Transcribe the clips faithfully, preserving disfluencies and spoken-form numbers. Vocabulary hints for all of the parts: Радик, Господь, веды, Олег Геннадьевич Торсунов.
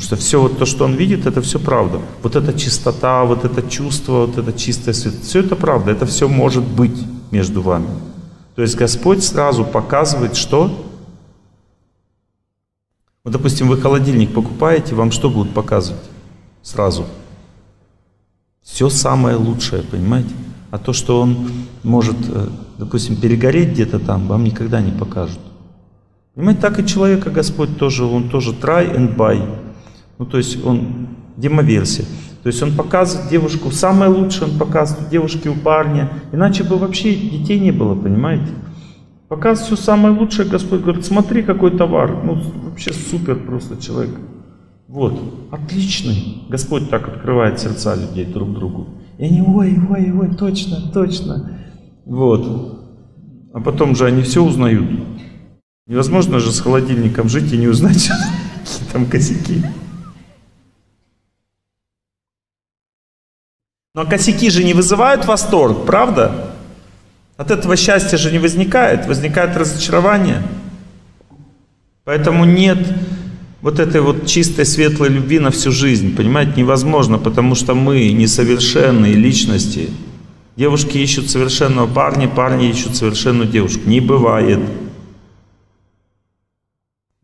Потому что все вот то, что он видит, это все правда. Вот эта чистота, вот это чувство, вот это чистое свет, все это правда, это все может быть между вами. То есть Господь сразу показывает, что... Вот, допустим, вы холодильник покупаете, вам что будут показывать? Сразу. Все самое лучшее, понимаете? А то, что он может, допустим, перегореть где-то там, вам никогда не покажут. Понимаете, так и человека Господь тоже, он тоже try and buy. Ну, то есть он демоверсия. То есть он показывает девушку, самое лучшее он показывает девушке у парня. Иначе бы вообще детей не было, понимаете? Показывает все самое лучшее, Господь говорит, смотри, какой товар. Ну, вообще супер просто человек. Вот, отличный. Господь так открывает сердца людей друг другу. И они, ой, ой, ой, точно, точно. Вот. А потом же они все узнают. Невозможно же с холодильником жить и не узнать, какие там косяки. Но косяки же не вызывают восторг, правда? От этого счастья же не возникает, возникает разочарование. Поэтому нет вот этой вот чистой, светлой любви на всю жизнь, понимаете, невозможно, потому что мы несовершенные личности. Девушки ищут совершенного парня, парни ищут совершенную девушку. Не бывает.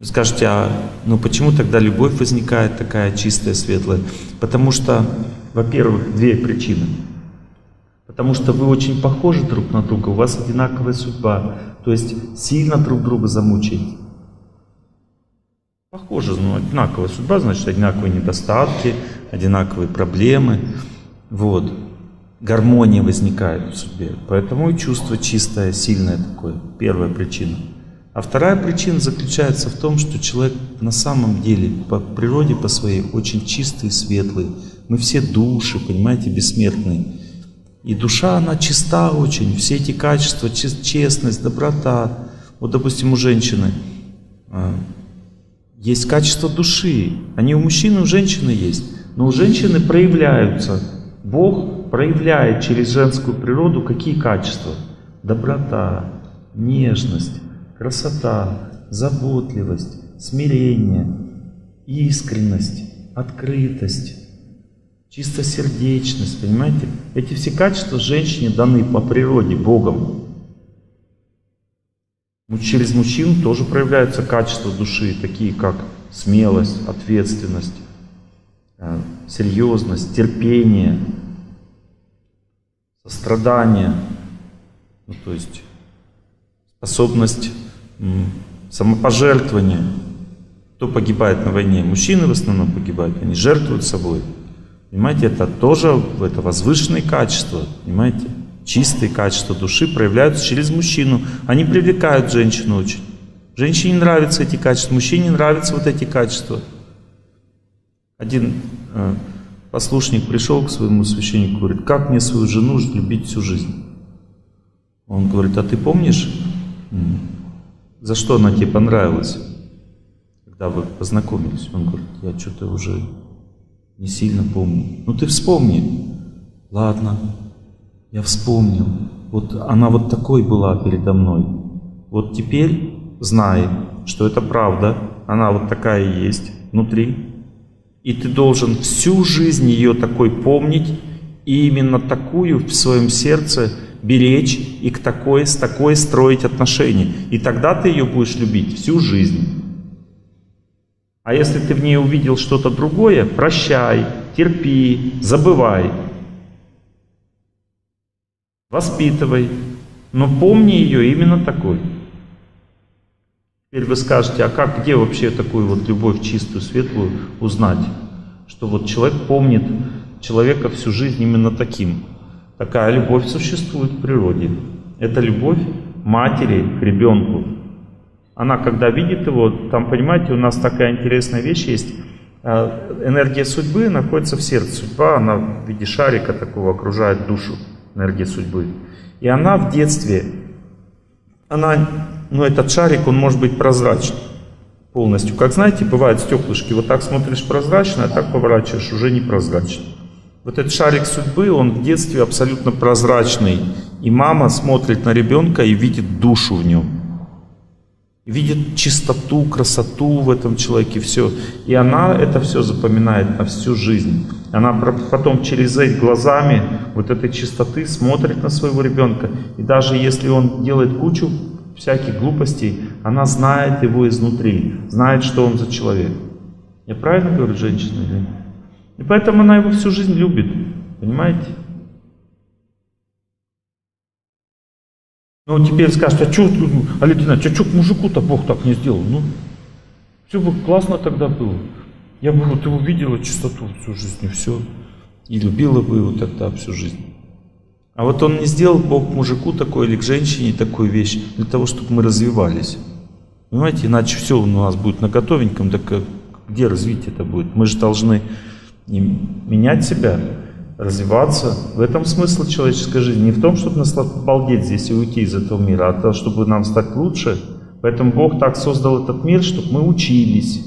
Вы скажете, а ну почему тогда любовь возникает такая чистая, светлая? Потому что, во-первых, две причины. Потому что вы очень похожи друг на друга, у вас одинаковая судьба. То есть сильно друг друга замучаете. Похоже, но одинаковая судьба, значит, одинаковые недостатки, одинаковые проблемы. Вот. Гармония возникает в судьбе. Поэтому и чувство чистое, сильное такое. Первая причина. А вторая причина заключается в том, что человек на самом деле по природе, по своей, очень чистый и светлый. Мы все души, понимаете, бессмертные. И душа, она чиста очень. Все эти качества, честность, доброта. Вот, допустим, у женщины есть качество души. Они у мужчин и у женщины есть. Но у женщины проявляются. Бог проявляет через женскую природу какие качества? Доброта, нежность, красота, заботливость, смирение, искренность, открытость, чистосердечность, понимаете? Эти все качества женщине даны по природе, Богом. Через мужчин тоже проявляются качества души, такие как смелость, ответственность, серьезность, терпение, сострадание, ну, то есть способность самопожертвования. Кто погибает на войне? Мужчины в основном погибают, они жертвуют собой. Понимаете, это тоже это возвышенные качества, понимаете? Чистые качества души проявляются через мужчину. Они привлекают женщину очень. Женщине нравятся эти качества, мужчине нравятся вот эти качества. Один э, послушник пришел к своему священнику и говорит, как мне свою жену любить всю жизнь? Он говорит, а ты помнишь, за что она тебе понравилась, когда вы познакомились? Он говорит, я что-то уже не сильно помню. Ну ты вспомни. Ладно. Я вспомнил, вот она вот такой была передо мной. Вот теперь знай, что это правда, она вот такая и есть внутри. И ты должен всю жизнь ее такой помнить, и именно такую в своем сердце беречь и к такой, с такой строить отношения. И тогда ты ее будешь любить всю жизнь. А если ты в ней увидел что-то другое, прощай, терпи, забывай. Воспитывай, но помни ее именно такой. Теперь вы скажете, а как, где вообще такую вот любовь чистую, светлую узнать? Что вот человек помнит человека всю жизнь именно таким. Такая любовь существует в природе. Это любовь матери к ребенку. Она когда видит его, там, понимаете, у нас такая интересная вещь есть. Энергия судьбы находится в сердце. Судьба, она в виде шарика такого окружает душу. Энергия судьбы. И она в детстве, она, ну этот шарик, он может быть прозрачный полностью. Как знаете, бывают стеклышки, вот так смотришь прозрачно, а так поворачиваешь, уже не прозрачный. Вот этот шарик судьбы, он в детстве абсолютно прозрачный. И мама смотрит на ребенка и видит душу в нем. видит чистоту, красоту в этом человеке, все. И она это все запоминает на всю жизнь. Она потом через эти глазами вот этой чистоты смотрит на своего ребенка. И даже если он делает кучу всяких глупостей, она знает его изнутри, знает, что он за человек. Я правильно говорю, женщина или нет? И поэтому она его всю жизнь любит, понимаете? Ну, теперь скажут, а что, Олег Геннадьевич, а что к мужику-то Бог так не сделал? Ну, все бы классно тогда было. Я бы вот его видела чистоту всю жизнь, и все. И любила бы его тогда всю жизнь. А вот он не сделал Бог мужику такой или к женщине такую вещь, для того, чтобы мы развивались. Понимаете, иначе все у нас будет на готовеньком, так где развитие-то будет? Мы же должны менять себя, развиваться. В этом смысл человеческой жизни. Не в том, чтобы нас обалдеть здесь и уйти из этого мира, а то, чтобы нам стать лучше. Поэтому Бог так создал этот мир, чтобы мы учились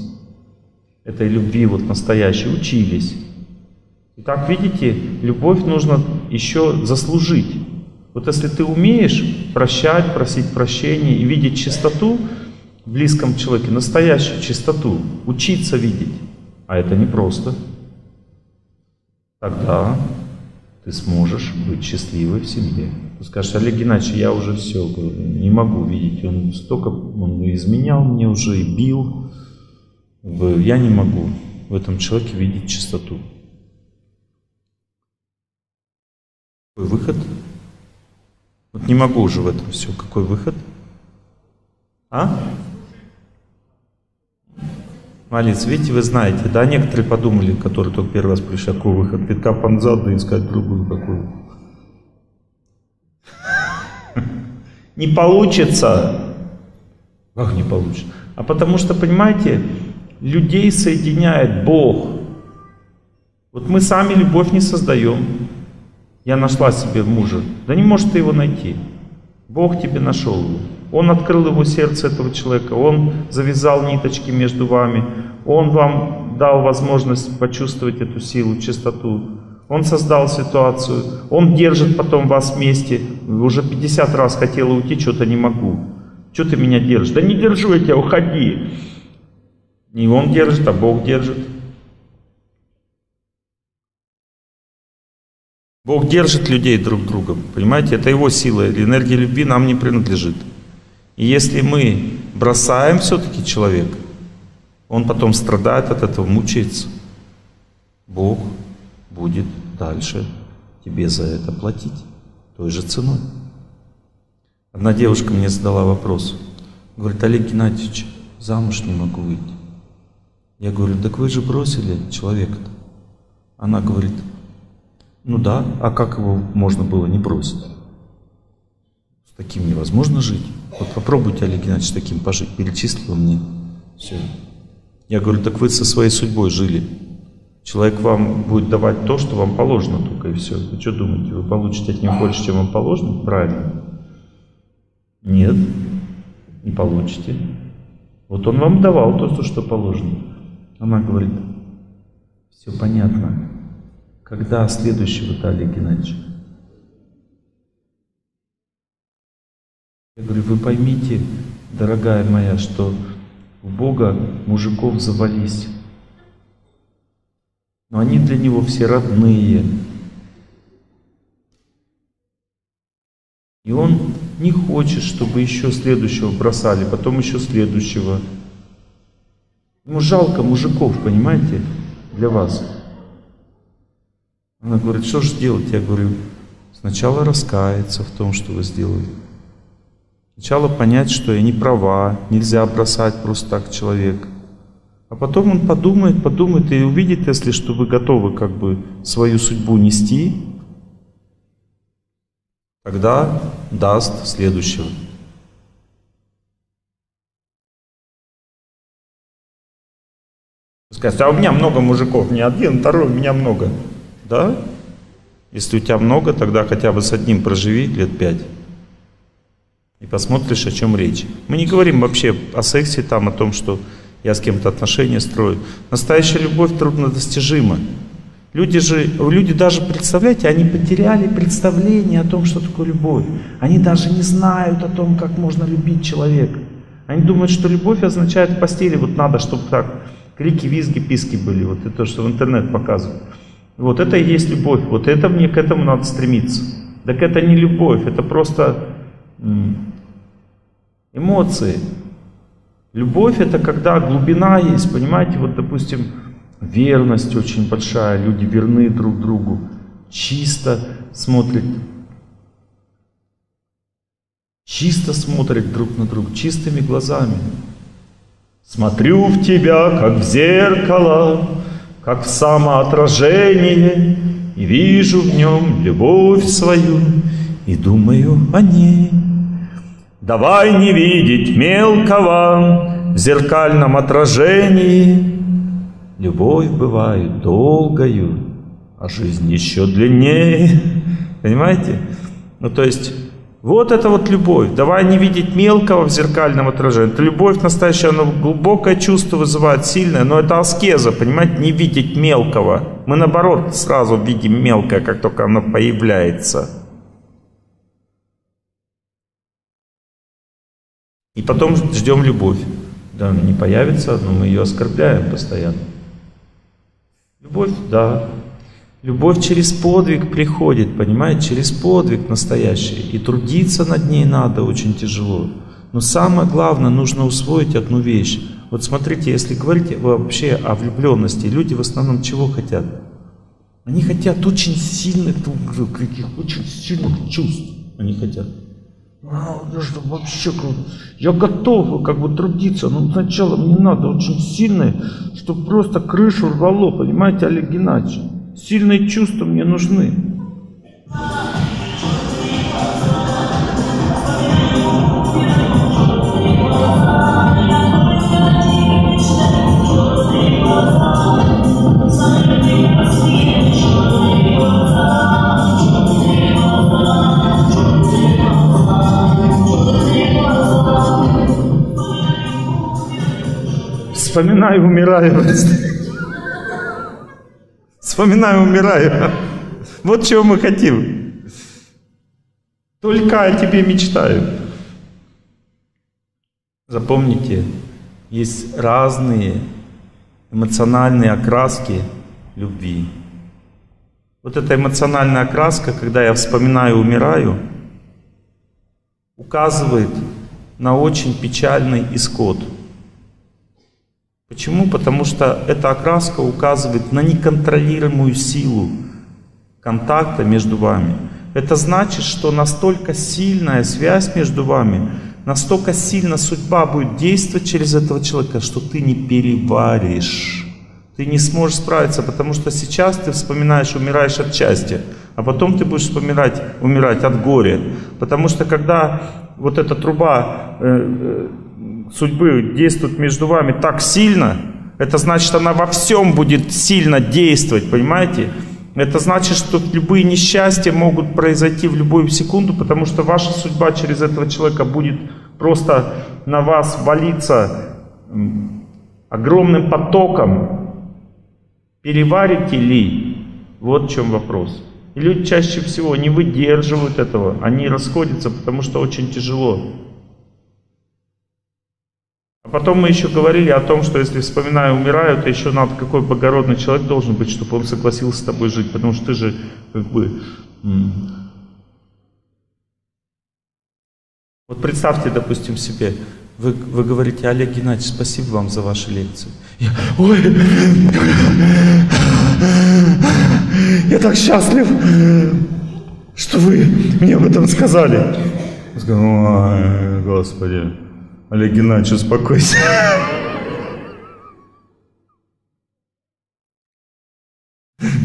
этой любви вот настоящей, учились. Итак, видите, любовь нужно еще заслужить. Вот если ты умеешь прощать, просить прощения и видеть чистоту в близком человеке, настоящую чистоту, учиться видеть, а это непросто, тогда ты сможешь быть счастливой в семье. Ты скажешь, Олег Геннадьевич, я уже все, не могу видеть, он столько он изменял мне уже и бил, я не могу в этом человеке видеть чистоту. Какой выход? Вот не могу уже в этом все, какой выход? А? Молиться. Видите, вы знаете, да, некоторые подумали, которые только первый раз пришли, какой выход, пятка панзад, да искать другую какую. Не получится. Как не получится? А потому что, понимаете, людей соединяет Бог. Вот мы сами любовь не создаем. Я нашла себе мужа. Да не можешь ты его найти. Бог тебе нашел его. Он открыл его сердце, этого человека, он завязал ниточки между вами, он вам дал возможность почувствовать эту силу, чистоту, он создал ситуацию, он держит потом вас вместе. Уже пятьдесят раз хотела уйти, что-то не могу. Что ты меня держишь? Да не держу я тебя, уходи. Не он держит, а Бог держит. Бог держит людей друг другом, понимаете? Это его сила, энергия любви нам не принадлежит. И если мы бросаем все-таки человека, он потом страдает от этого, мучается. Бог будет дальше тебе за это платить той же ценой. Одна девушка мне задала вопрос. Говорит, Олег Геннадьевич, замуж не могу выйти. Я говорю, так вы же бросили человека-то. Она говорит, ну да, а как его можно было не бросить? С таким невозможно жить. Вот попробуйте, Олег Геннадьевич, таким пожить. Перечислил мне. Все. Я говорю, так вы со своей судьбой жили. Человек вам будет давать то, что вам положено только, и все. Вы что думаете, вы получите от него больше, чем вам положено? Правильно? Нет, не получите. Вот он вам давал то, что положено. Она говорит, все понятно. Когда следующего-то, Олег Геннадьевич? Я говорю, вы поймите, дорогая моя, что у Бога мужиков завались. Но они для него все родные. И он не хочет, чтобы еще следующего бросали, потом еще следующего. Ему жалко мужиков, понимаете, для вас. Она говорит, что же делать? Я говорю, сначала раскаяться в том, что вы сделали. Сначала понять, что я не права, нельзя бросать просто так человека. А потом он подумает, подумает и увидит, если что вы готовы как бы свою судьбу нести, тогда даст следующего. Скажет, а у меня много мужиков, не один, второй, у меня много. Да? Если у тебя много, тогда хотя бы с одним проживи лет пять. И посмотришь, о чем речь. Мы не говорим вообще о сексе, там, о том, что я с кем-то отношения строю. Настоящая любовь труднодостижима. Люди же, люди даже, представляете, они потеряли представление о том, что такое любовь. Они даже не знают о том, как можно любить человека. Они думают, что любовь означает в постели, вот надо, чтобы так крики, визги, писки были, вот это то, что в интернет показывают. Вот это и есть любовь, вот это мне, к этому надо стремиться. Так это не любовь, это просто эмоции. Любовь — это когда глубина есть, понимаете, вот, допустим, верность очень большая, люди верны друг другу, чисто смотрят, чисто смотрят друг на друга, чистыми глазами. Смотрю в тебя, как в зеркало, как в самоотражение, и вижу в нем любовь свою, и думаю о ней. Давай не видеть мелкого в зеркальном отражении. Любовь бывает долгою, а жизнь еще длиннее. Понимаете? Ну, то есть, вот это вот любовь. Давай не видеть мелкого в зеркальном отражении. Это любовь настоящая, она глубокое чувство вызывает, сильное, но это аскеза, понимаете? Не видеть мелкого. Мы, наоборот, сразу видим мелкое, как только оно появляется. И потом ждем любовь. Да, она не появится, но мы ее оскорбляем постоянно. Любовь, да. Любовь через подвиг приходит, понимаете, через подвиг настоящий. И трудиться над ней надо очень тяжело. Но самое главное, нужно усвоить одну вещь. Вот смотрите, если говорить вообще о влюбленности, люди в основном чего хотят? Они хотят очень сильных, очень сильных чувств. Они хотят. Вообще, я готов как бы трудиться, но сначала мне надо очень сильное, чтобы просто крышу рвало, понимаете, Олег Геннадьевич. Сильные чувства мне нужны. Вспоминаю, умираю. Вспоминаю, умираю. Вот чего мы хотим. Только о тебе мечтаю. Запомните, есть разные эмоциональные окраски любви. Вот эта эмоциональная окраска, когда я вспоминаю, умираю, указывает на очень печальный исход. Почему? Потому что эта окраска указывает на неконтролируемую силу контакта между вами. Это значит, что настолько сильная связь между вами, настолько сильно судьба будет действовать через этого человека, что ты не переваришь. Ты не сможешь справиться, потому что сейчас ты вспоминаешь, умираешь от счастья, а потом ты будешь вспоминать, умирать от горя. Потому что когда вот эта труба... Э, судьбы действует между вами так сильно, это значит, она во всем будет сильно действовать, понимаете? Это значит, что любые несчастья могут произойти в любую секунду, потому что ваша судьба через этого человека будет просто на вас валиться огромным потоком. Переварите ли? Вот в чем вопрос. И люди чаще всего не выдерживают этого, они расходятся, потому что очень тяжело. Потом мы еще говорили о том, что если вспоминаю, умираю, то еще надо, какой благородный человек должен быть, чтобы он согласился с тобой жить, потому что ты же как бы... Вот представьте, допустим, себе, вы, вы говорите: Олег Геннадьевич, спасибо вам за ваши лекции. Я, ой, я так счастлив, что вы мне об этом сказали. Я сказал: ой, Господи. Олег Геннадьевич, успокойся.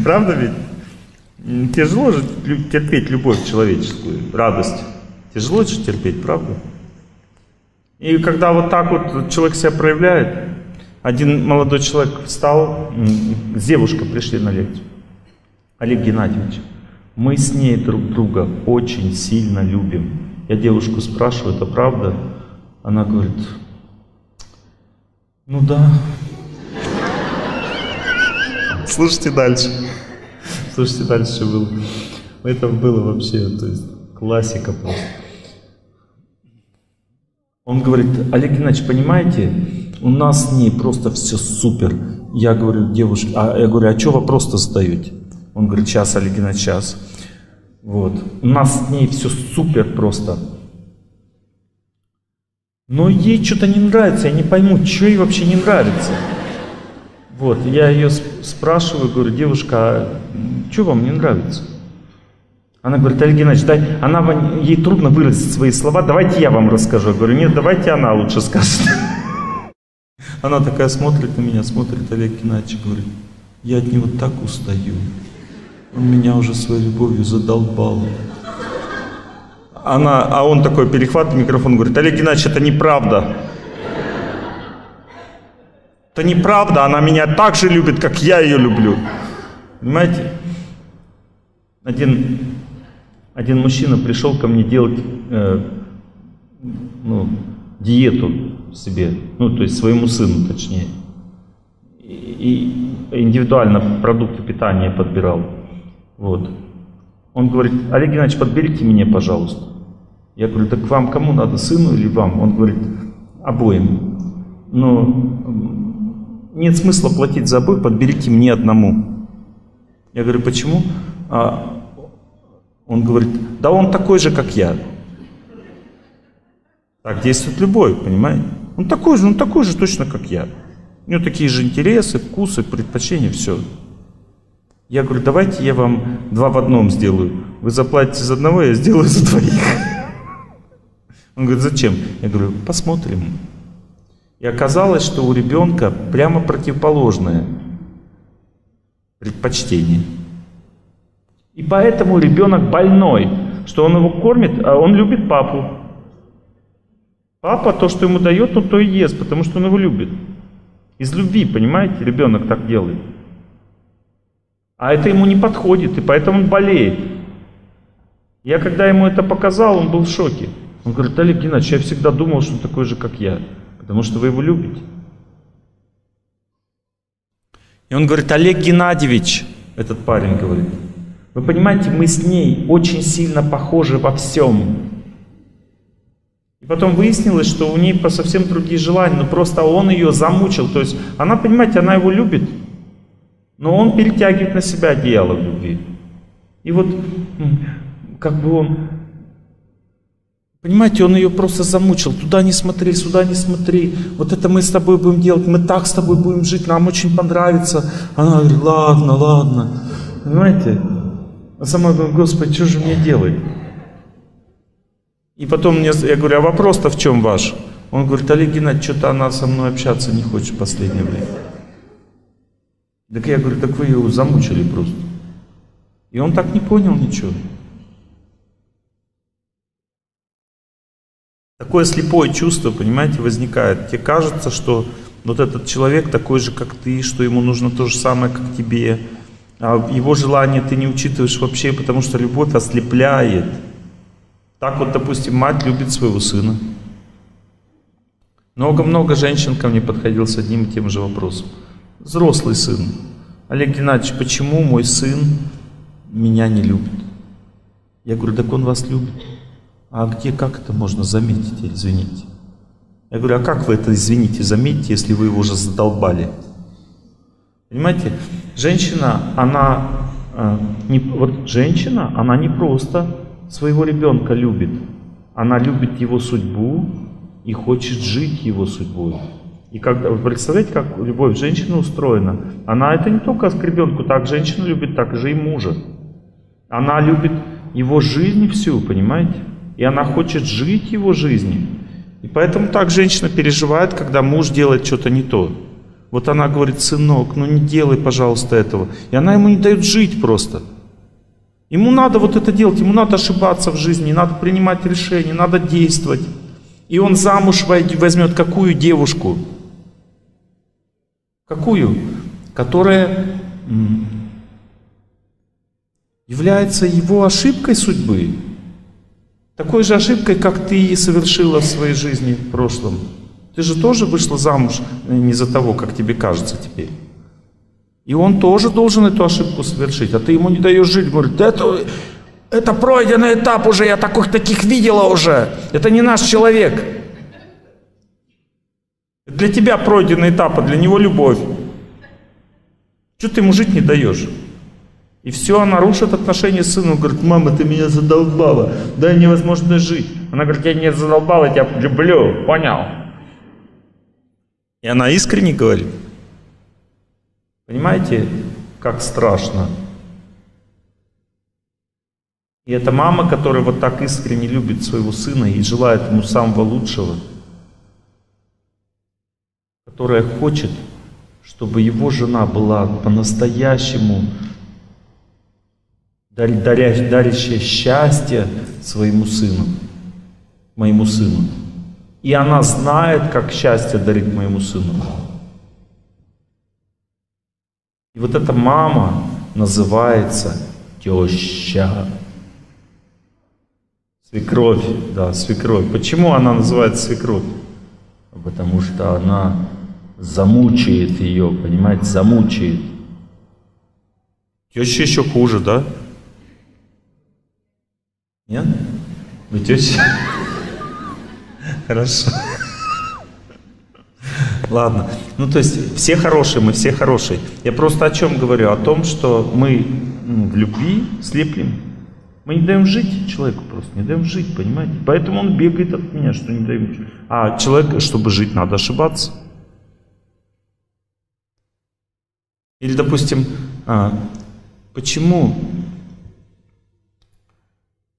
Правда ведь? Тяжело же терпеть любовь человеческую, радость. Тяжело же терпеть, правда? И когда вот так вот человек себя проявляет, один молодой человек встал, с девушкой пришли на лекцию. Олег Геннадьевич, мы с ней друг друга очень сильно любим. Я девушку спрашиваю: это правда? Она говорит: ну да. Слушайте дальше. Слушайте дальше было. Это было вообще, то есть, классика просто. Он говорит: Олег Геннадьевич, понимаете, у нас с ней просто все супер. Я говорю: девушка, а, я говорю, а что вопрос-то задаете? Он говорит: час, Олег Геннадьевич, час. Вот. У нас с ней все супер просто. Но ей что-то не нравится, я не пойму, что ей вообще не нравится. Вот, я ее спрашиваю, говорю: девушка, а что вам не нравится? Она говорит: Олег Геннадьевич, дай, она, ей трудно выразить свои слова, давайте я вам расскажу. Я говорю: нет, давайте она лучше скажет. Она такая смотрит на меня, смотрит, Олег Геннадьевич, говорит: я от него так устаю, он меня уже своей любовью задолбал. Она, а он такой перехватывает микрофон, говорит: Олег Геннадьевич, это неправда. Это неправда, она меня так же любит, как я ее люблю. Понимаете? Один, один мужчина пришел ко мне делать э, ну, диету себе, ну, то есть своему сыну, точнее. И, и индивидуально продукты питания подбирал. Вот. Он говорит: Олег Геннадьевич, подберите меня, пожалуйста. Я говорю: так вам кому надо, сыну или вам? Он говорит: обоим. Но нет смысла платить за обоих, подберите мне одному. Я говорю: почему? А он говорит: да он такой же, как я. Так действует любовь, понимаете? Он такой же, он такой же точно, как я. У него такие же интересы, вкусы, предпочтения, все. Я говорю: давайте я вам два в одном сделаю. Вы заплатите за одного, я сделаю за двоих. Он говорит: зачем? Я говорю: посмотрим. И оказалось, что у ребенка прямо противоположное предпочтение. И поэтому ребенок больной, что он его кормит, а он любит папу. Папа то, что ему дает, он то и ест, потому что он его любит. Из любви, понимаете, ребенок так делает. А это ему не подходит, и поэтому он болеет. Я когда ему это показал, он был в шоке. Он говорит: Олег Геннадьевич, я всегда думал, что он такой же, как я, потому что вы его любите. И он говорит: Олег Геннадьевич, этот парень говорит, вы понимаете, мы с ней очень сильно похожи во всем. И потом выяснилось, что у нее совсем другие желания, но просто он ее замучил. То есть она, понимаете, она его любит. Но он перетягивает на себя одеяло в любви. И вот, как бы он, понимаете, он ее просто замучил. Туда не смотри, сюда не смотри. Вот это мы с тобой будем делать, мы так с тобой будем жить, нам очень понравится. Она говорит: ладно, ладно. Понимаете? А сама говорит: Господи, что же мне делать? И потом мне, я говорю: а вопрос-то в чем ваш? Он говорит: Олег Геннадьевич, что-то она со мной общаться не хочет в последнее время. Так я говорю: так вы его замучили просто. И он так не понял ничего. Такое слепое чувство, понимаете, возникает. Тебе кажется, что вот этот человек такой же, как ты, что ему нужно то же самое, как тебе. А его желание ты не учитываешь вообще, потому что любовь ослепляет. Так вот, допустим, мать любит своего сына. Много-много женщин ко мне подходило с одним и тем же вопросом. Взрослый сын: Олег Геннадьевич, почему мой сын меня не любит? Я говорю: так он вас любит. А где, как это можно заметить, извините? Я говорю: а как вы это, извините, заметите, если вы его уже задолбали? Понимаете, женщина, она, э, не, вот женщина, она не просто своего ребенка любит. Она любит его судьбу и хочет жить его судьбой. И когда, вы представляете, как любовь женщины устроена? Она это не только к ребенку, так женщина любит, так же и мужа. Она любит его жизнь всю, понимаете? И она хочет жить его жизнью. И поэтому так женщина переживает, когда муж делает что-то не то. Вот она говорит: сынок, ну не делай, пожалуйста, этого. И она ему не дает жить просто. Ему надо вот это делать, ему надо ошибаться в жизни, надо принимать решения, надо действовать. И он замуж возьмет какую девушку? Какую? Которая является его ошибкой судьбы. Такой же ошибкой, как ты совершила в своей жизни в прошлом. Ты же тоже вышла замуж не за того, как тебе кажется теперь. И он тоже должен эту ошибку совершить, а ты ему не даешь жить. Говорит: это, это пройденный этап уже, я таких, таких видела уже. Это не наш человек. Для тебя пройденный этап, а для него любовь. Что ты ему жить не даешь? И все, она рушит отношения с сыном. Говорит, мама, ты меня задолбала, дай мне возможность жить. Она говорит, я не задолбала, я тебя люблю, понял? И она искренне говорит. Понимаете, как страшно? И это мама, которая вот так искренне любит своего сына и желает ему самого лучшего, которая хочет, чтобы его жена была по-настоящему даря, дарящая счастье своему сыну, моему сыну. И она знает, как счастье дарит моему сыну. И вот эта мама называется теща. Свекровь, да, свекровь. Почему она называется свекровь? Потому что она замучает ее, понимаете, замучает. Теща еще хуже, да? Нет? Вы теща? Хорошо. Ладно. Ну, то есть, все хорошие, мы все хорошие. Я просто о чем говорю? О том, что мы в любви слеплем. Мы не даем жить человеку просто, не даем жить, понимаете? Поэтому он бегает от меня, что не даем жить. А человек, чтобы жить, надо ошибаться. Или, допустим, а, почему,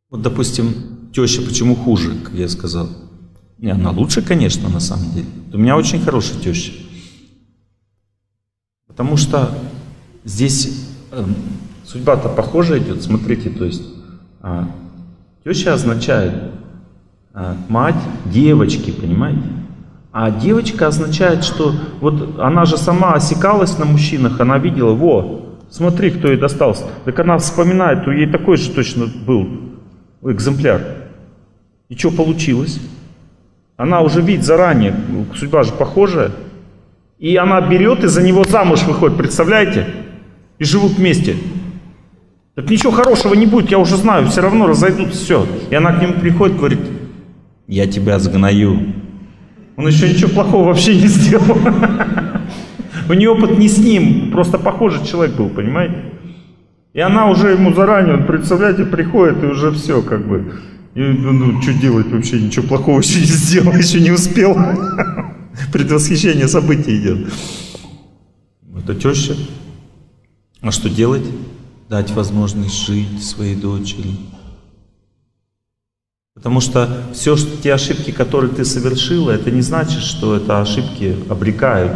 вот, допустим, теща почему хуже, как я сказал? Не, она лучше, конечно, на самом деле. У меня очень хорошая теща. Потому что здесь э, судьба-то похожа идет, смотрите, то есть... А, теща означает а, мать девочки, понимаете? А девочка означает, что вот она же сама осекалась на мужчинах, она видела, во, смотри, кто ей достался. Так она вспоминает, у ей такой же точно был экземпляр. И что получилось? Она уже видит заранее, судьба же похожая. И она берет и за него замуж выходит, представляете? И живут вместе. Так ничего хорошего не будет, я уже знаю, все равно разойдутся, все. И она к нему приходит, говорит, я тебя сгною. Он еще ничего плохого вообще не сделал. У нее опыт не с ним, просто похожий человек был, понимаете? И она уже ему заранее, представляете, приходит и уже все, как бы. И, ну, что делать вообще, ничего плохого еще не сделал, еще не успел. Предвосхищение событий идет. Это теща. А что делать? Дать возможность жить своей дочери. Потому что все, что, те ошибки, которые ты совершила, это не значит, что это ошибки обрекают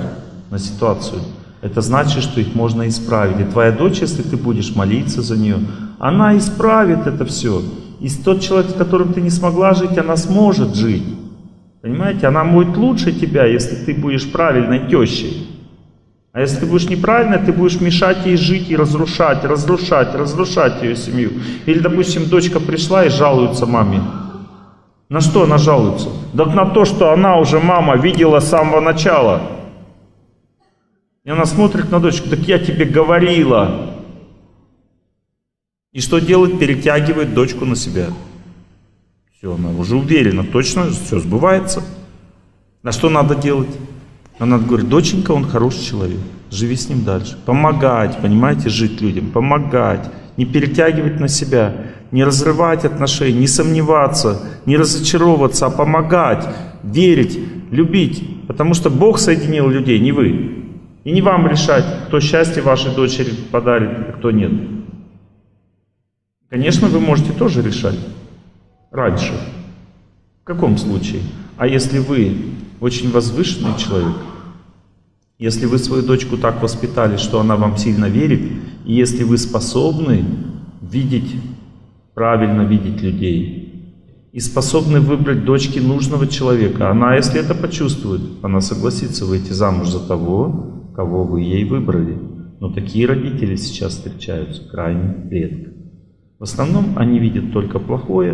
на ситуацию. Это значит, что их можно исправить. И твоя дочь, если ты будешь молиться за нее, она исправит это все. И тот человек, с которым ты не смогла жить, она сможет жить. Понимаете? Она будет лучше тебя, если ты будешь правильной тещей. А если ты будешь неправильно, ты будешь мешать ей жить и разрушать, разрушать, разрушать ее семью. Или, допустим, дочка пришла и жалуется маме. На что она жалуется? Да на то, что она уже, мама, видела с самого начала. И она смотрит на дочку, так я тебе говорила. И что делает? Перетягивает дочку на себя. Все, она уже уверена, точно, все сбывается. А что надо делать? Она говорит, доченька, он хороший человек, живи с ним дальше. Помогать, понимаете, жить людям, помогать, не перетягивать на себя, не разрывать отношения, не сомневаться, не разочаровываться, а помогать, верить, любить. Потому что Бог соединил людей, не вы. И не вам решать, кто счастье вашей дочери подарит, а кто нет. Конечно, вы можете тоже решать раньше. В каком случае? А если вы очень возвышенный человек, если вы свою дочку так воспитали, что она вам сильно верит, и если вы способны видеть, правильно видеть людей, и способны выбрать дочке нужного человека, она, если это почувствует, она согласится выйти замуж за того, кого вы ей выбрали. Но такие родители сейчас встречаются крайне редко. В основном они видят только плохое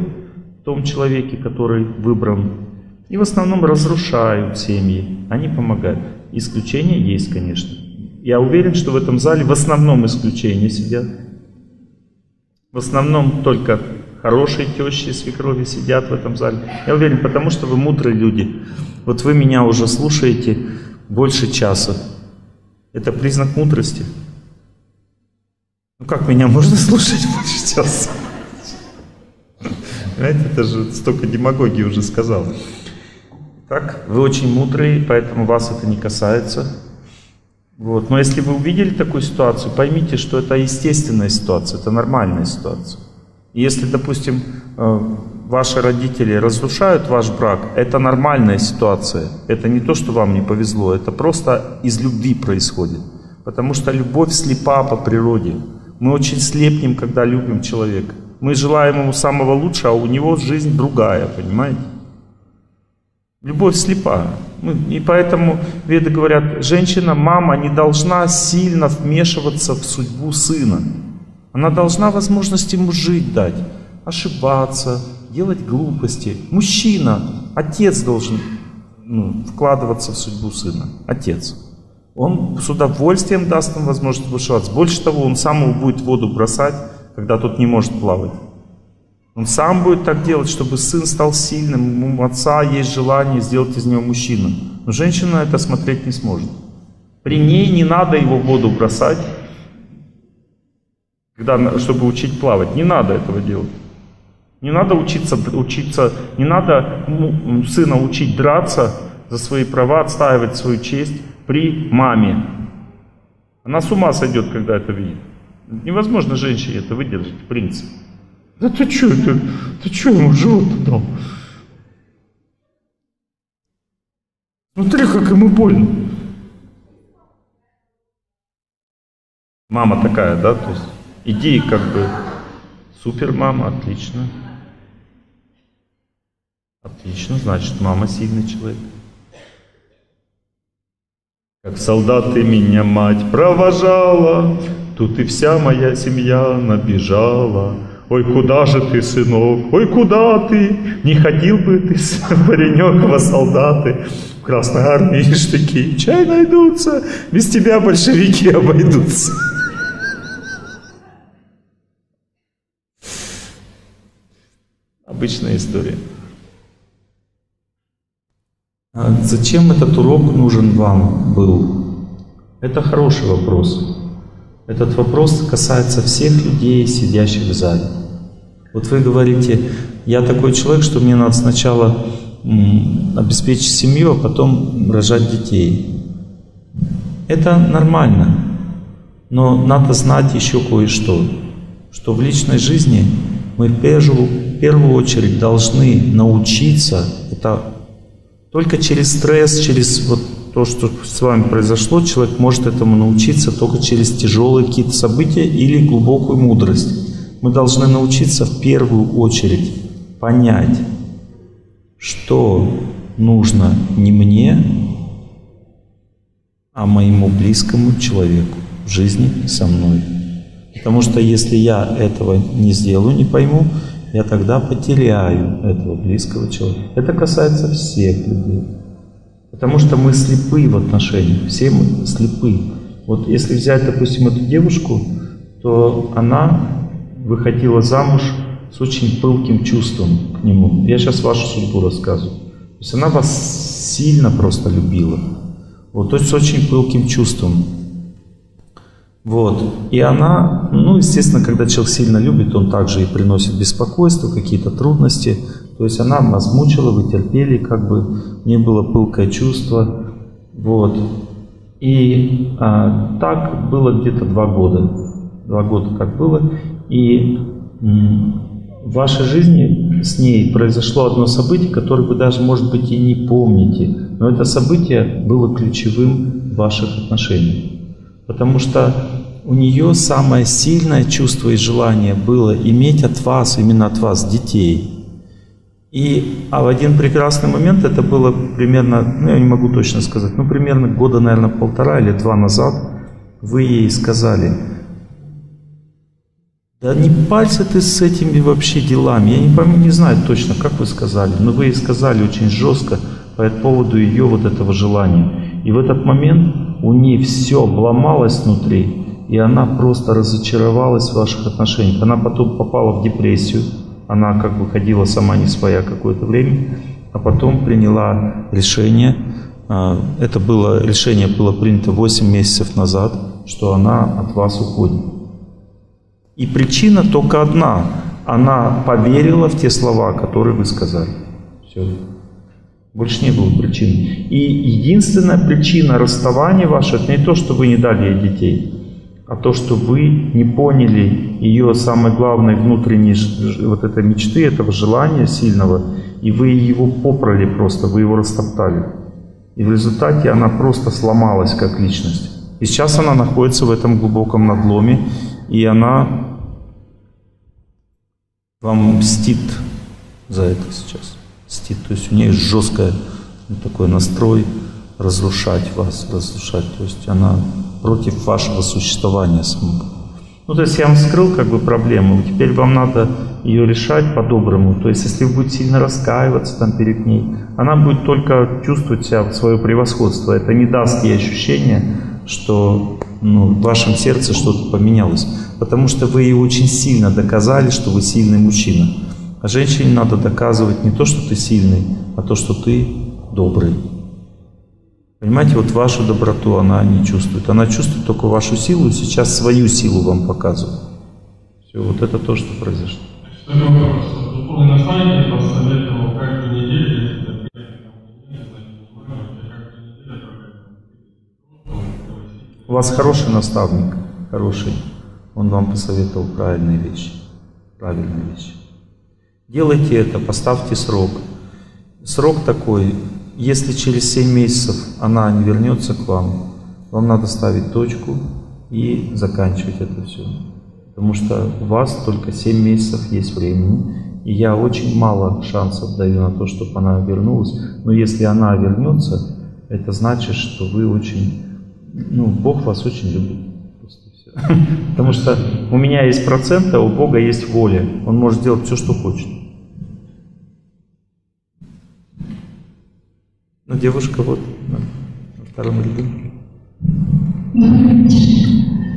в том человеке, который выбран. И в основном разрушают семьи, они помогают. Исключения есть, конечно. Я уверен, что в этом зале в основном исключения сидят. В основном только хорошие тещи и свекрови сидят в этом зале. Я уверен, потому что вы мудрые люди. Вот вы меня уже слушаете больше часа. Это признак мудрости. Ну как меня можно слушать больше часа? Понимаете, это же столько демагогии уже сказал. Так, вы очень мудрые, поэтому вас это не касается. Вот. Но если вы увидели такую ситуацию, поймите, что это естественная ситуация, это нормальная ситуация. И если, допустим, ваши родители разрушают ваш брак, это нормальная ситуация. Это не то, что вам не повезло, это просто из любви происходит. Потому что любовь слепа по природе. Мы очень слепнем, когда любим человека. Мы желаем ему самого лучшего, а у него жизнь другая, понимаете? Любовь слепа. И поэтому веды говорят, женщина, мама не должна сильно вмешиваться в судьбу сына. Она должна возможность ему жить дать, ошибаться, делать глупости. Мужчина, отец должен ну, вкладываться в судьбу сына. Отец. Он с удовольствием даст им возможность вышиваться. Больше того, он сам его будет в воду бросать, когда тот не может плавать. Он сам будет так делать, чтобы сын стал сильным, у отца есть желание сделать из него мужчину. Но женщина это смотреть не сможет. При ней не надо его в воду бросать, когда, чтобы учить плавать. Не надо этого делать. Не надо учиться, учиться, не надо ну, сына учить драться за свои права, отстаивать свою честь при маме. Она с ума сойдет, когда это видит. Невозможно женщине это выдержать, в принципе. Да ты что, ты, ты что ему живот дал? Смотри, как ему больно. Мама такая, да? То есть иди как бы. Супер мама, отлично. Отлично, значит, мама сильный человек. Как солдаты меня мать провожала, тут и вся моя семья набежала. Ой, куда же ты, сынок, ой, куда ты, не ходил бы ты, паренек, во солдаты, в Красной Армии штыки, чай найдутся, без тебя большевики обойдутся. Обычная история. А зачем этот урок нужен вам был? Это хороший вопрос. Этот вопрос касается всех людей, сидящих в зале. Вот вы говорите, я такой человек, что мне надо сначала обеспечить семью, а потом рожать детей. Это нормально, но надо знать еще кое-что, что в личной жизни мы в первую очередь должны научиться, это только через стресс, через вот то, что с вами произошло, человек может этому научиться только через тяжелые какие-то события или глубокую мудрость. Мы должны научиться в первую очередь понять, что нужно не мне, а моему близкому человеку в жизни и со мной. Потому что если я этого не сделаю, не пойму, я тогда потеряю этого близкого человека. Это касается всех людей. Потому что мы слепы в отношениях, все мы слепы. Вот если взять, допустим, эту девушку, то она выходила замуж с очень пылким чувством к нему. Я сейчас вашу судьбу рассказываю. То есть она вас сильно просто любила. Вот, то есть с очень пылким чувством. Вот. И она, ну, естественно, когда человек сильно любит, он также и приносит беспокойство, какие-то трудности. То есть она нас мучила, вы терпели, как бы не было пылкое чувство. Вот. И а, так было где-то два года. Два года как было. И м, в вашей жизни с ней произошло одно событие, которое вы даже, может быть, и не помните. Но это событие было ключевым в ваших отношениях. Потому что у нее самое сильное чувство и желание было иметь от вас, именно от вас, детей. И, а в один прекрасный момент, это было примерно, ну я не могу точно сказать, ну примерно года, наверное, полтора или два назад, вы ей сказали, да не пальцы ты с этими вообще делами, я не помню, не знаю точно, как вы сказали, но вы ей сказали очень жестко по поводу ее вот этого желания. И в этот момент у нее все обломалось внутри, и она просто разочаровалась в ваших отношениях. Она потом попала в депрессию. Она как бы ходила сама не своя какое-то время, а потом приняла решение. Это было, решение было принято восемь месяцев назад, что она от вас уходит. И причина только одна. Она поверила в те слова, которые вы сказали. Все. Больше не было причин. И единственная причина расставания вашего — это не то, что вы не дали ей детей, а то, что вы не поняли ее самой главной внутренней вот этой мечты, этого желания сильного, и вы его попрали просто, вы его растоптали. И в результате она просто сломалась как личность. И сейчас она находится в этом глубоком надломе, и она вам мстит за это сейчас. Мстит, то есть у нее жесткое такой настрой разрушать вас, разрушать, то есть она против вашего существования самого. Ну, то есть я вам вскрыл как бы проблему, теперь вам надо ее решать по-доброму. То есть если вы будете сильно раскаиваться там перед ней, она будет только чувствовать себя свое превосходство. Это не даст ей ощущение, что ну, в вашем сердце что-то поменялось. Потому что вы ей очень сильно доказали, что вы сильный мужчина. А женщине надо доказывать не то, что ты сильный, а то, что ты добрый. Понимаете, вот вашу доброту она не чувствует. Она чувствует только вашу силу, и сейчас свою силу вам показывает. Все, вот это то, что произошло. Второй вопрос. Духовный наставник посоветовал каждую неделю, у вас хороший наставник, хороший. Он вам посоветовал правильные вещи. Правильные вещи. Делайте это, поставьте срок. Срок такой. Если через семь месяцев она не вернется к вам, вам надо ставить точку и заканчивать это все. Потому что у вас только семь месяцев есть времени, и я очень мало шансов даю на то, чтобы она вернулась. Но если она вернется, это значит, что вы очень... Ну, Бог вас очень любит. Потому что у меня есть проценты, а у Бога есть воля. Он может делать все, что хочет. Ну, девушка вот на втором ряду.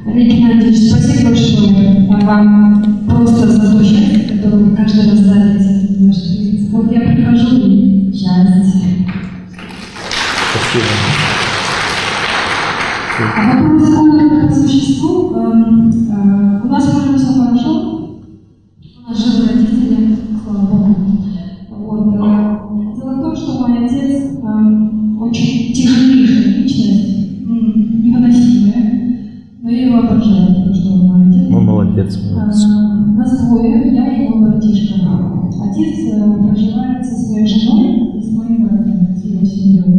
Олег Геннадьевич, спасибо большое вам просто за то, что вы каждый раз даете. Вот я прихожу и часть. Спасибо. А потом вспомнила по существу. У нас тоже все хорошо. У нас живы родители, слава Богу. Вот. Дело в том, что мой отец очень тяжелейшая личность, невыносимая, но я его обожаю, потому что он молодец. Он молодец. Нас двое, я и его братишка. Отец проживает со своей женой и с моим братом, с его семьей.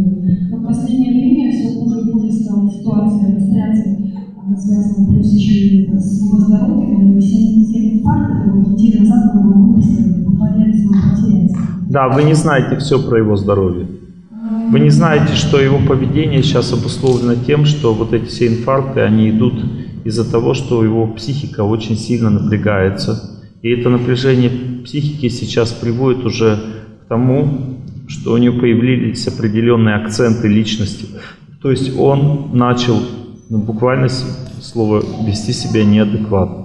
Но в последнее время все хуже и хуже стала ситуация регистрации. Она связана плюс еще и с его здоровьем. У него семь инфарктов, и неделю назад он его выписали, выполняли его потерять. Да, вы не знаете все про его здоровье. Вы не знаете, что его поведение сейчас обусловлено тем, что вот эти все инфаркты, они идут из-за того, что его психика очень сильно напрягается. И это напряжение психики сейчас приводит уже к тому, что у него появились определенные акценты личности. То есть он начал, ну, буквально слово, вести себя неадекватно.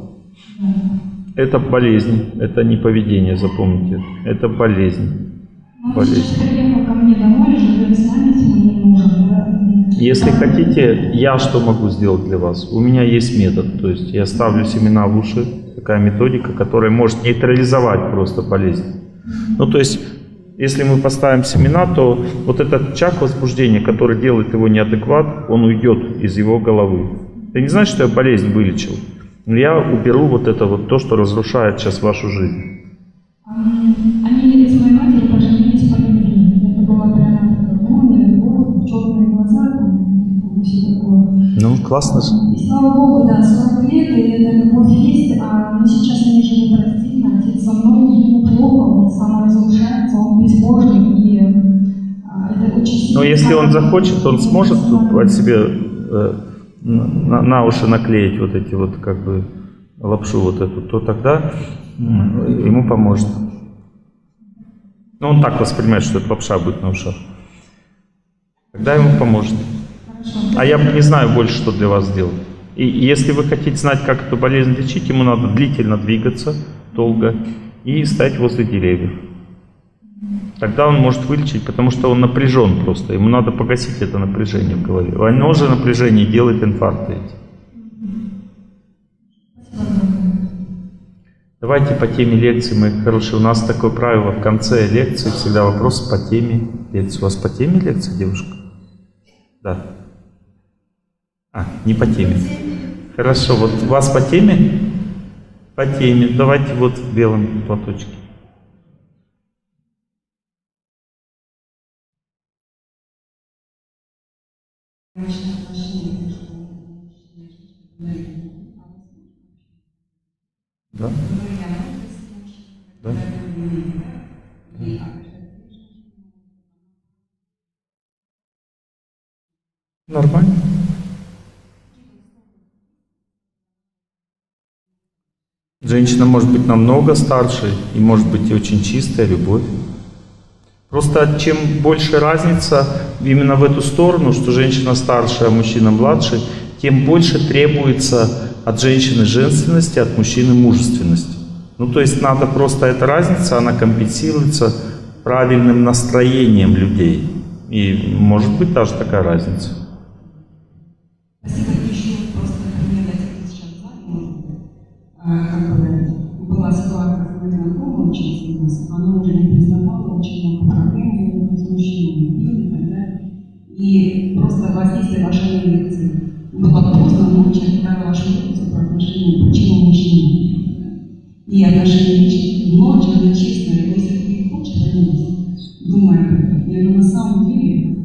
Это болезнь, это не поведение, запомните. Это болезнь. Если хотите, я что могу сделать для вас? У меня есть метод, то есть я ставлю семена в уши, такая методика, которая может нейтрализовать просто болезнь. Ну то есть, если мы поставим семена, то вот этот очаг возбуждения, который делает его неадекват, он уйдет из его головы. Это не значит, что я болезнь вылечил, но я уберу вот это вот то, что разрушает сейчас вашу жизнь. Ну, классно же. И слава Богу, да, сорок лет, и эта любовь есть, а мы сейчас не живем раздельно, отец со мной, ему плохо, он саморазрушается, он безбожный, и а, это очень сильно. Но если он захочет, он сможет от себе э, на, на уши наклеить вот эти вот, как бы, лапшу вот эту, то тогда ему поможет. Но он так воспринимает, что эта лапша будет на ушах. Тогда ему поможет. А я не знаю больше, что для вас сделать. И если вы хотите знать, как эту болезнь лечить, ему надо длительно двигаться, долго, и стать возле деревьев. Тогда он может вылечить, потому что он напряжен просто. Ему надо погасить это напряжение в голове. Оно же напряжение делает инфаркты эти. Давайте по теме лекции. Мы, короче, у нас такое правило в конце лекции. Всегда вопрос по теме лекции. У вас по теме лекции, девушка? Да. А, не по теме. Хорошо, вот у вас по теме? По теме. Давайте вот в белом платочке. Да? Да? Нормально. Женщина может быть намного старше и может быть и очень чистая любовь. Просто чем больше разница именно в эту сторону, что женщина старше, а мужчина младше, тем больше требуется от женщины женственности, от мужчины мужественности. Ну то есть надо просто эта разница, она компенсируется правильным настроением людей. И может быть даже такая разница. И просто воздействие вашей лекции было просто научить на вашу лекцию про отношения, почему мужчины и отношения личные, но человек честно, его все-таки хочет принять, думаю, я на самом деле,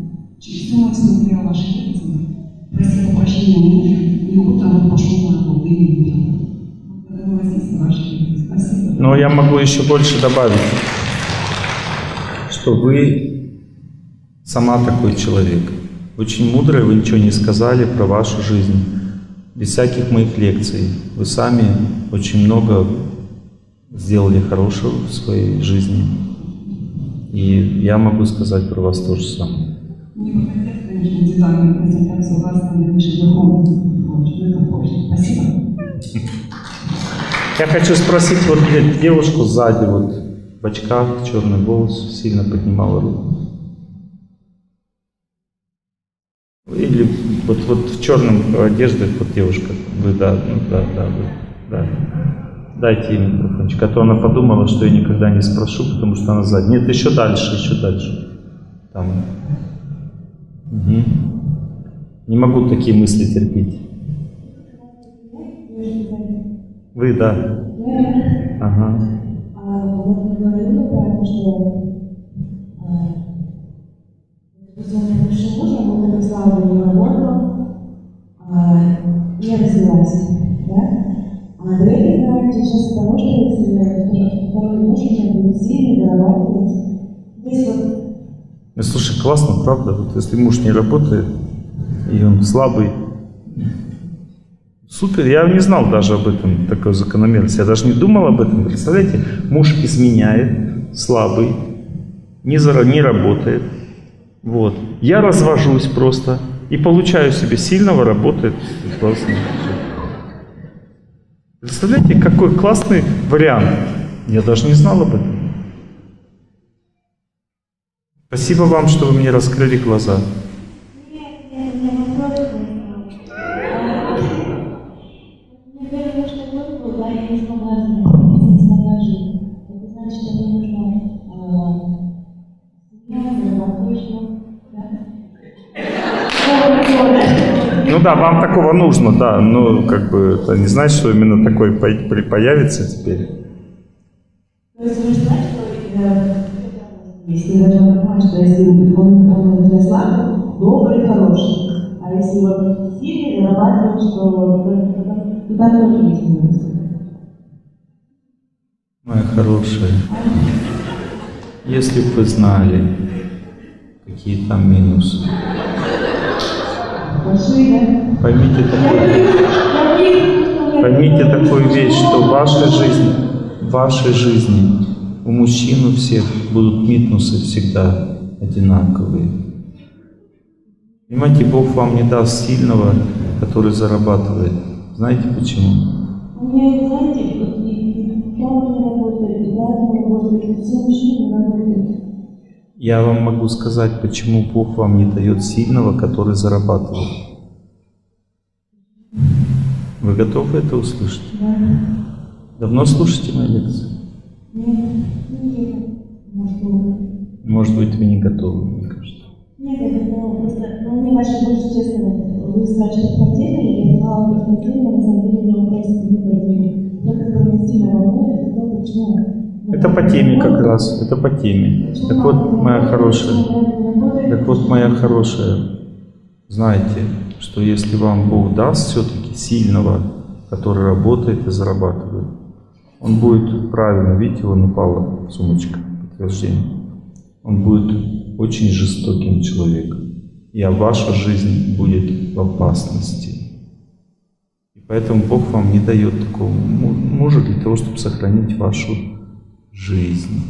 через всю ночь смотрела ваши лекции, просила прощения у мужа, и утром он пошел на работу и не убил. Это воздействие вашей лекции. Спасибо. Но я могу еще больше добавить, что вы сама такой человек. Очень мудрый, вы ничего не сказали про вашу жизнь. Без всяких моих лекций. Вы сами очень много сделали хорошего в своей жизни. И я могу сказать про вас то же самое. Мне бы хотелось, конечно, дизайнер презентации у вас там выше другого. Спасибо. Я хочу спросить вот девушку сзади, вот в очках, черный волос, сильно поднимала руку. Или вот, вот в черном одежде, вот девушка, вы, да, да, да, вы, да. Дайте ей микрофончик, а то она подумала, что я никогда не спрошу, потому что она сзади. Нет, еще дальше, еще дальше. Там. Угу. Не могу такие мысли терпеть. Вы, да. Ага. Не работала, не развивалась, да? А Олег Геннадьевич сейчас того, что я теряю, потому что нужно будет сильно зарабатывать. Здесь вот... Ну, слушай, классно, правда? Вот если муж не работает, и он слабый, супер, я не знал даже об этом, такой закономерности, я даже не думал об этом, представляете? Муж изменяет, слабый, не, зар... не работает. Вот. Я развожусь просто и получаю себе сильного, работает классно. Представляете, какой классный вариант. Я даже не знал об этом. Спасибо вам, что вы мне раскрыли глаза. Да, вам такого нужно, да, но как бы это не значит, что именно такой появится теперь. То есть вы знаете, что если я понимаю, что если он для слабых, добрый и хороший, а если вот сильный, зарабатывает, что туда тоже не становится. Моя хорошая, если бы вы знали, какие там минусы. Поймите такую, поймите такую вещь, что в вашей жизни, в вашей жизни у мужчин у всех будут минусы всегда одинаковые. Понимаете, Бог вам не даст сильного, который зарабатывает. Знаете почему? У меня, знаете, Я вам могу сказать, почему Бог вам не дает сильного, который зарабатывал. Вы готовы это услышать? Да. Давно слушаете мои лекции? Нет. Может быть, вы не готовы, мне кажется. Нет, я готова. Просто мне ваши больше, честно, вы спрашиваете по теме, я знала, как на теме, на самом деле, я вопросы не поднимаю. Но как бы меня сильно волнует, это почему? Это по теме как раз, это по теме. Так вот, моя хорошая, так вот, моя хорошая, знаете, что если вам Бог даст все-таки сильного, который работает и зарабатывает, он будет правильно, видите, он упала сумочка, подтверждение. Он будет очень жестоким человеком, и ваша жизнь будет в опасности. И поэтому Бог вам не дает такого мужа для того, чтобы сохранить вашу жизнь.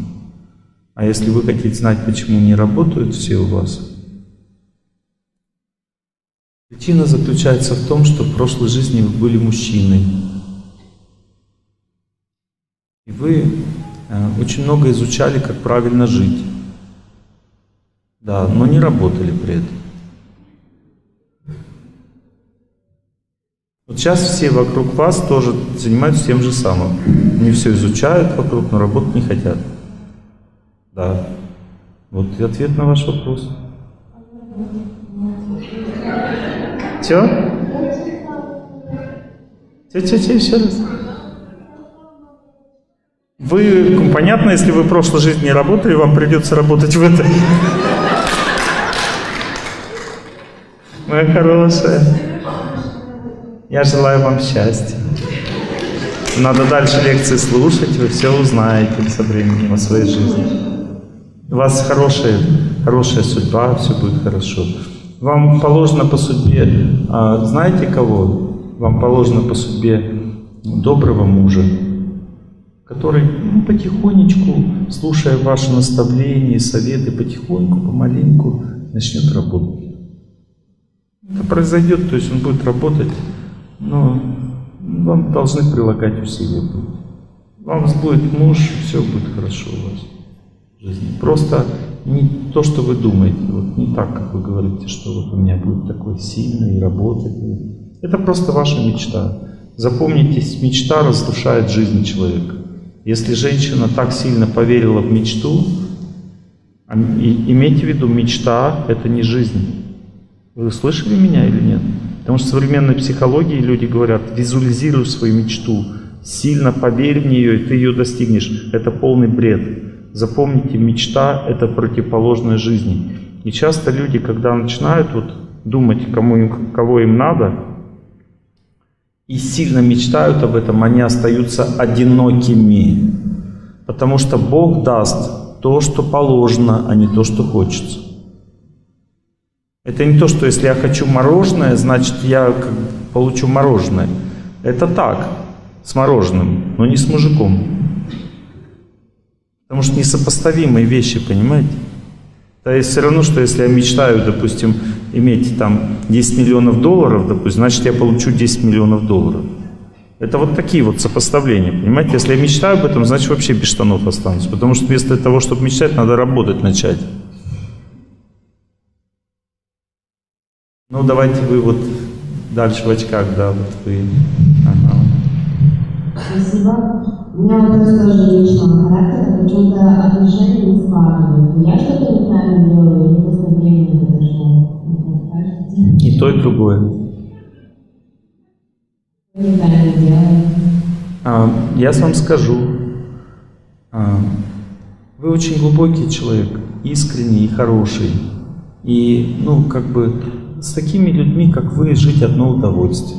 А если вы хотите знать, почему не работают все у вас, причина заключается в том, что в прошлой жизни вы были мужчиной. И вы э, очень много изучали, как правильно жить. Да, но не работали при этом. Вот сейчас все вокруг вас тоже занимаются тем же самым. Они все изучают вокруг, но работать не хотят. Да. Вот и ответ на ваш вопрос. Все? Все, все, все, еще раз. Вы, понятно, если вы в прошлой жизни не работали, вам придется работать в этой. Моя хорошая. Я желаю вам счастья. Надо дальше лекции слушать, вы все узнаете со временем о своей жизни. У вас хорошая, хорошая судьба, все будет хорошо. Вам положено по судьбе, знаете кого? Вам положено по судьбе доброго мужа, который, ну, потихонечку, слушая ваши наставления, советы, потихоньку, помаленьку начнет работать. Это произойдет, то есть он будет работать, но... Вам должны прилагать усилия. Вам будет муж, все будет хорошо у вас в жизни. Просто не то, что вы думаете, вот не так, как вы говорите, что вот у меня будет такой сильный и работать. Это просто ваша мечта. Запомните, мечта разрушает жизнь человека. Если женщина так сильно поверила в мечту, имейте в виду, мечта — это не жизнь. Вы слышали меня или нет? Потому что в современной психологии люди говорят: визуализируй свою мечту, сильно поверь в нее, и ты ее достигнешь. Это полный бред. Запомните, мечта — это противоположная жизни. И часто люди, когда начинают вот думать, кому им, кого им надо, и сильно мечтают об этом, они остаются одинокими. Потому что Бог даст то, что положено, а не то, что хочется. Это не то, что если я хочу мороженое, значит, я получу мороженое. Это так, с мороженым, но не с мужиком. Потому что несопоставимые вещи, понимаете? То есть все равно, что если я мечтаю, допустим, иметь там десять миллионов долларов, допустим, значит, я получу десять миллионов долларов. Это вот такие вот сопоставления, понимаете? Если я мечтаю об этом, значит, вообще без штанов останусь. Потому что вместо того, чтобы мечтать, надо работать начать. Ну, давайте вы вот дальше в очках, да, вот вы. Ага. Спасибо. У меня вопрос тоже личного характера, почему-то отношения не складываются. Я что-то неправильно делаю, или просто временно подошло? И то, и другое. Неправильно делаю. А, я вам скажу. А, вы очень глубокий человек, искренний и хороший. И, ну, как бы... С такими людьми, как вы, жить одно удовольствие.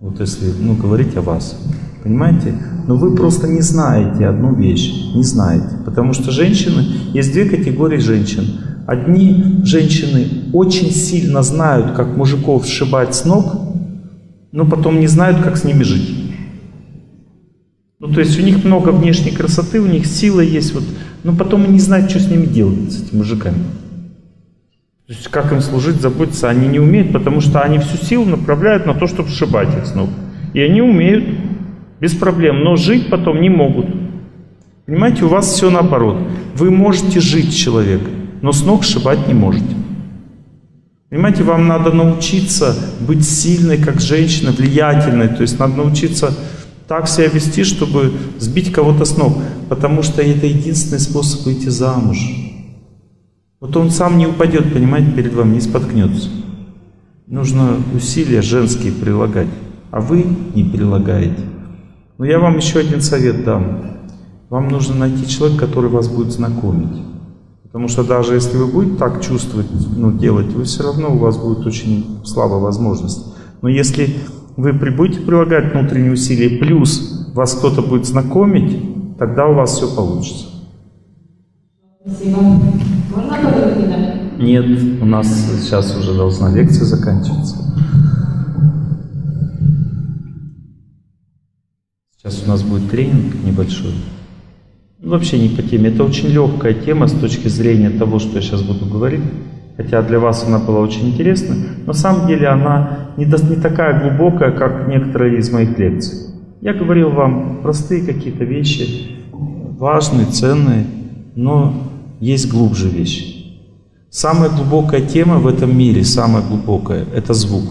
Вот если, ну, говорить о вас, понимаете? Но вы просто не знаете одну вещь, не знаете. Потому что женщины, есть две категории женщин. Одни женщины очень сильно знают, как мужиков сшибать с ног, но потом не знают, как с ними жить. Ну, то есть у них много внешней красоты, у них сила есть, вот, но потом они не знают, что с ними делать, с этими мужиками. То есть как им служить, заботиться, они не умеют, потому что они всю силу направляют на то, чтобы сшибать их с ног. И они умеют, без проблем, но жить потом не могут. Понимаете, у вас все наоборот. Вы можете жить, человек, но с ног сшибать не можете. Понимаете, вам надо научиться быть сильной, как женщина, влиятельной. То есть надо научиться так себя вести, чтобы сбить кого-то с ног. Потому что это единственный способ выйти замуж. Вот он сам не упадет, понимаете, перед вами, не споткнется. Нужно усилия женские прилагать, а вы не прилагаете. Но я вам еще один совет дам. Вам нужно найти человека, который вас будет знакомить. Потому что даже если вы будете так чувствовать, ну, делать, вы все равно, у вас будет очень слабая возможность. Но если вы будете прилагать внутренние усилия, плюс вас кто-то будет знакомить, тогда у вас все получится. Спасибо. Можно подумать, да? Нет, у нас сейчас уже должна лекция заканчиваться. Сейчас у нас будет тренинг небольшой. Вообще не по теме. Это очень легкая тема с точки зрения того, что я сейчас буду говорить. Хотя для вас она была очень интересна. Но на самом деле она не, до... не такая глубокая, как некоторые из моих лекций. Я говорил вам простые какие-то вещи, важные, ценные, но есть глубже вещи. Самая глубокая тема в этом мире, самая глубокая, это звук.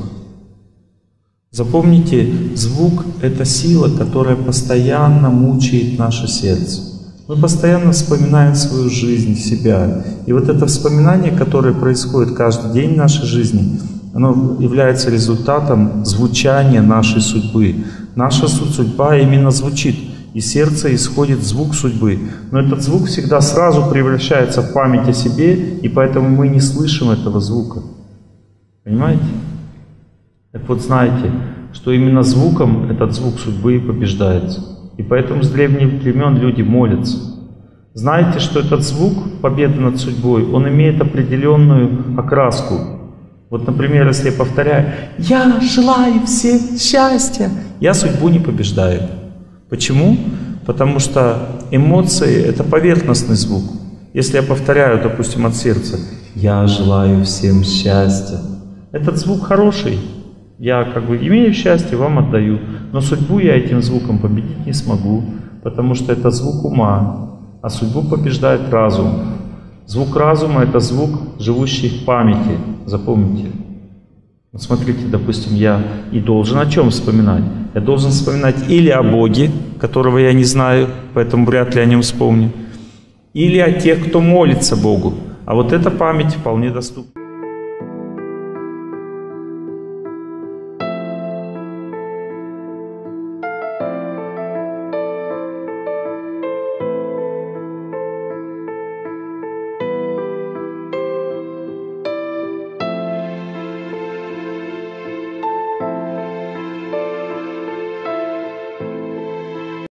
Запомните, звук — это сила, которая постоянно мучает наше сердце. Мы постоянно вспоминаем свою жизнь, себя. И вот это вспоминание, которое происходит каждый день в нашей жизни, оно является результатом звучания нашей судьбы. Наша судьба именно звучит, и сердце исходит звук судьбы. Но этот звук всегда сразу превращается в память о себе, и поэтому мы не слышим этого звука. Понимаете? Так вот, знаете, что именно звуком этот звук судьбы побеждается. И поэтому с древних времен люди молятся. Знаете, что этот звук победы над судьбой, он имеет определенную окраску. Вот, например, если я повторяю «Я желаю всем счастья», я судьбу не побеждаю. Почему? Потому что эмоции — это поверхностный звук. Если я повторяю, допустим, от сердца «Я желаю всем счастья», этот звук хороший. Я как бы имею счастье, вам отдаю. Но судьбу я этим звуком победить не смогу, потому что это звук ума, а судьбу побеждает разум. Звук разума — это звук, живущий в памяти, запомните. Вот смотрите, допустим, я и должен о чем вспоминать? Я должен вспоминать или о Боге, которого я не знаю, поэтому вряд ли о нем вспомню, или о тех, кто молится Богу. А вот эта память вполне доступна.